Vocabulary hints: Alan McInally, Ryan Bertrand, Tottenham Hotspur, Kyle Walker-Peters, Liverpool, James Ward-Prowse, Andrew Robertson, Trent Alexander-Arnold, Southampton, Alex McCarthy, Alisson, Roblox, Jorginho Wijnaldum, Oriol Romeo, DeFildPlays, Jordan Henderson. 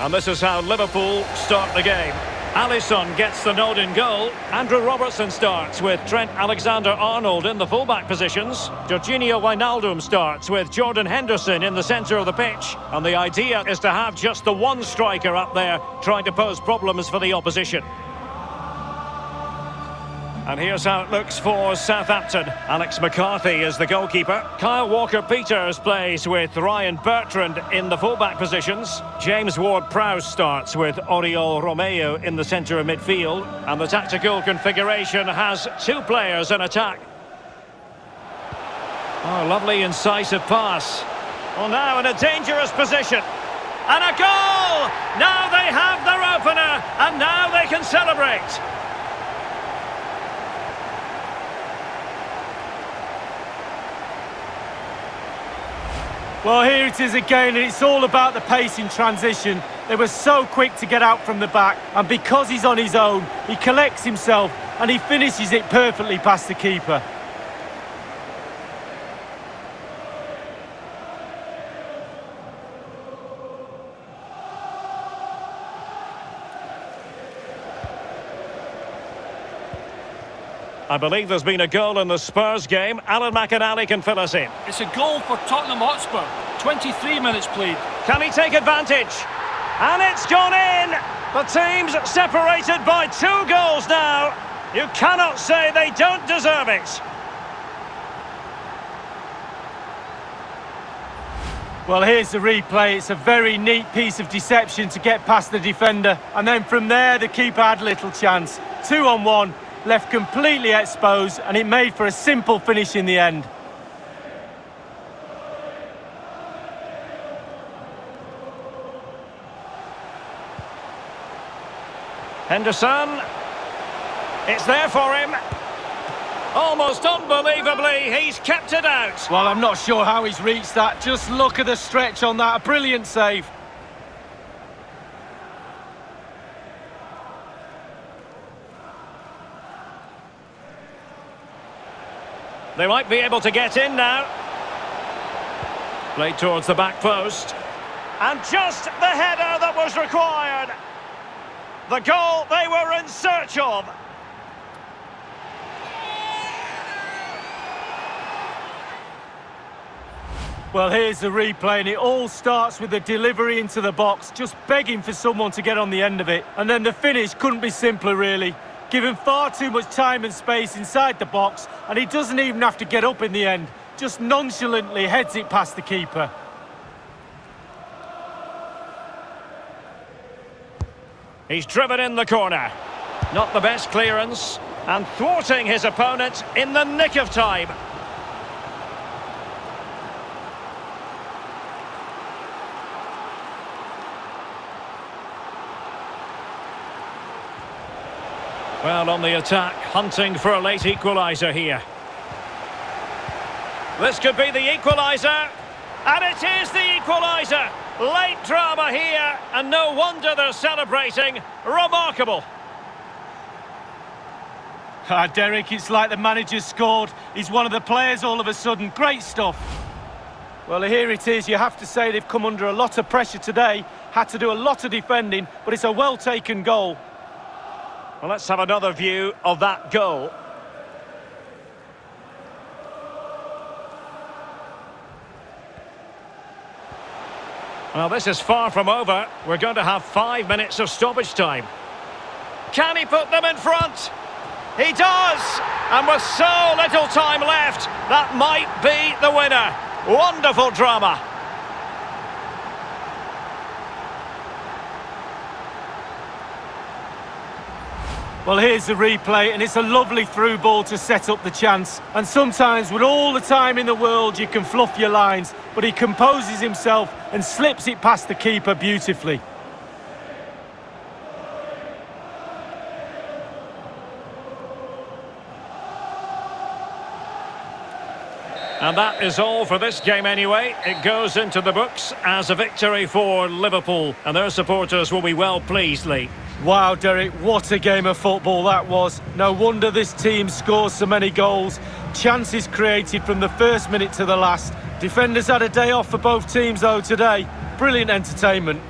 And this is how Liverpool start the game. Alisson gets the nod in goal. Andrew Robertson starts with Trent Alexander-Arnold in the fullback positions. Jorginho Wijnaldum starts with Jordan Henderson in the centre of the pitch. And the idea is to have just the one striker up there trying to pose problems for the opposition. And here's how it looks for Southampton. Alex McCarthy is the goalkeeper. Kyle Walker-Peters plays with Ryan Bertrand in the fullback positions. James Ward-Prowse starts with Oriol Romeo in the centre of midfield. And the tactical configuration has two players in attack. Oh, lovely incisive pass. Well, now in a dangerous position. And a goal! Now they have their opener, and now they can celebrate. Well, here it is again, and it's all about the pace in transition. They were so quick to get out from the back, and because he's on his own, he collects himself and he finishes it perfectly past the keeper. I believe there's been a goal in the Spurs game. Alan McInally can fill us in. It's a goal for Tottenham Hotspur. 23 minutes played. Can he take advantage? And it's gone in! The team's separated by 2 goals now. You cannot say they don't deserve it. Well, here's the replay. It's a very neat piece of deception to get past the defender. And then from there, the keeper had little chance. 2-on-1. Left completely exposed, and it made for a simple finish in the end. Henderson. It's there for him. Almost unbelievably, he's kept it out. Well, I'm not sure how he's reached that. Just look at the stretch on that. A brilliant save. They might be able to get in now. Played towards the back post. And just the header that was required. The goal they were in search of. Well, here's the replay, and it all starts with the delivery into the box, just begging for someone to get on the end of it. And then the finish couldn't be simpler, really. Given far too much time and space inside the box, and he doesn't even have to get up in the end. Just nonchalantly heads it past the keeper. He's driven in the corner. Not the best clearance, and thwarting his opponent in the nick of time. Well, on the attack, hunting for a late equaliser here. This could be the equaliser, and it is the equaliser. Late drama here, and no wonder they're celebrating. Remarkable. Derek, it's like the manager scored. He's one of the players all of a sudden. Great stuff. Well, here it is. You have to say they've come under a lot of pressure today. Had to do a lot of defending, but it's a well-taken goal. Well, let's have another view of that goal. Well, this is far from over. We're going to have 5 minutes of stoppage time. Can he put them in front? He does! And with so little time left, that might be the winner. Wonderful drama. Well, here's the replay, and it's a lovely through ball to set up the chance. And sometimes, with all the time in the world, you can fluff your lines, but he composes himself and slips it past the keeper beautifully. And that is all for this game anyway. It goes into the books as a victory for Liverpool, and their supporters will be well pleased, Lee. Wow, Derek, what a game of football that was. No wonder this team scores so many goals. Chances created from the first minute to the last. Defenders had a day off for both teams, though, today. Brilliant entertainment.